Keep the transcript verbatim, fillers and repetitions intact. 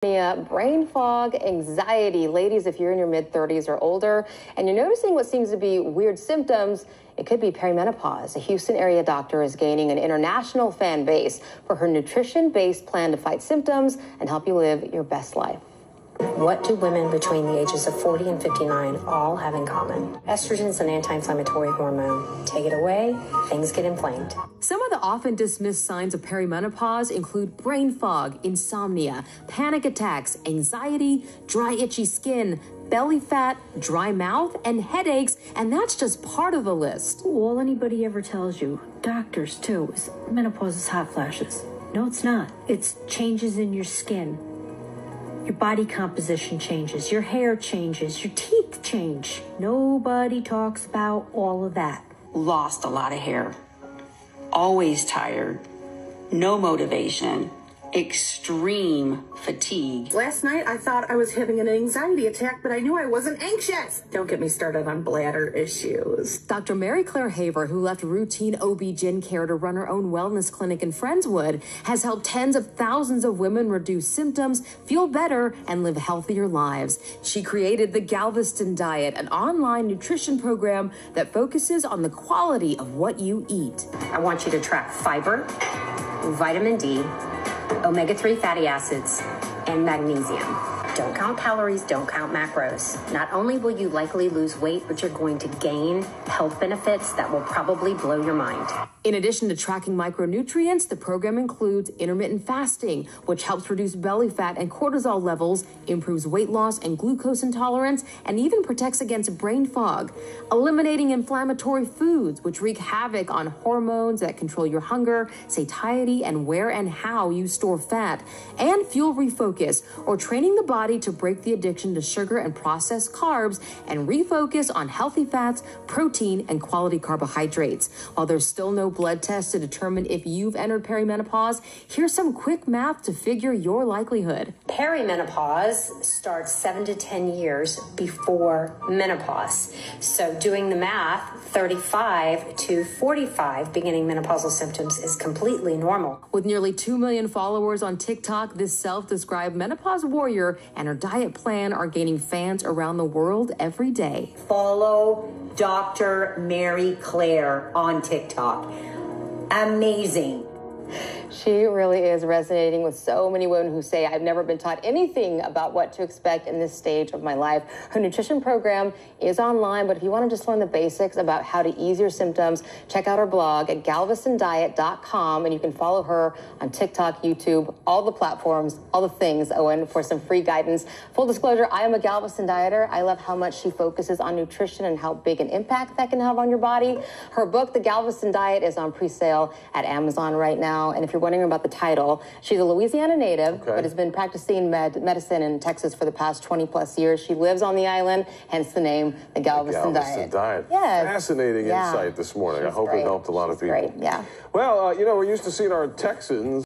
Brain fog, anxiety. Ladies, if you're in your mid thirties or older and you're noticing what seems to be weird symptoms, it could be perimenopause. A Houston area doctor is gaining an international fan base for her nutrition-based plan to fight symptoms and help you live your best life. What do women between the ages of forty and fifty-nine all have in common? Estrogen is an anti-inflammatory hormone. Take it away, things get inflamed. Some of the often dismissed signs of perimenopause include brain fog, insomnia, panic attacks, anxiety, dry, itchy skin, belly fat, dry mouth, and headaches, and that's just part of the list. All anybody ever tells you, doctors too, is menopause is hot flashes. No, it's not. It's changes in your skin. Your body composition changes, your hair changes, your teeth change. Nobody talks about all of that. Lost a lot of hair, always tired, no motivation, extreme fatigue. Last night I thought I was having an anxiety attack, but I knew I wasn't anxious. Don't get me started on bladder issues. Doctor Mary Claire Haver, who left routine O B G Y N care to run her own wellness clinic in Friendswood, has helped tens of thousands of women reduce symptoms, feel better, and live healthier lives. She created the Galveston Diet, an online nutrition program that focuses on the quality of what you eat. I want you to track fiber, vitamin D, omega three fatty acids, and magnesium. Don't count calories, don't count macros. Not only will you likely lose weight, but you're going to gain health benefits that will probably blow your mind. In addition to tracking micronutrients, the program includes intermittent fasting, which helps reduce belly fat and cortisol levels, improves weight loss and glucose intolerance, and even protects against brain fog. Eliminating inflammatory foods, which wreak havoc on hormones that control your hunger, satiety, and where and how you store fat. And fuel refocus, or training the body to break the addiction to sugar and processed carbs and refocus on healthy fats, protein, and quality carbohydrates. While there's still no blood test to determine if you've entered perimenopause, here's some quick math to figure your likelihood. Perimenopause starts seven to ten years before menopause. So doing the math, thirty-five to forty-five beginning menopausal symptoms is completely normal. With nearly two million followers on TikTok, this self-described menopause warrior and her diet plan are gaining fans around the world every day. Follow Doctor Mary Claire on TikTok. Amazing. She really is resonating with so many women who say, I've never been taught anything about what to expect in this stage of my life. Her nutrition program is online, but if you want to just learn the basics about how to ease your symptoms, check out her blog at Galveston Diet dot com, and you can follow her on TikTok, YouTube, all the platforms, all the things, Owen, for some free guidance. Full disclosure, I am a Galveston dieter. I love how much she focuses on nutrition and how big an impact that can have on your body. Her book, The Galveston Diet, is on pre-sale at Amazon right now, and if you're wondering about the title, she's a Louisiana native, okay, but has been practicing med medicine in Texas for the past twenty plus years. She lives on the island, hence the name, the Galveston, the Galveston Diet. Diet. Yes. Fascinating yeah. insight this morning. She's I hope great. it helped a lot she's of people. Great. Yeah. Well, uh, you know, we're used to seeing our Texans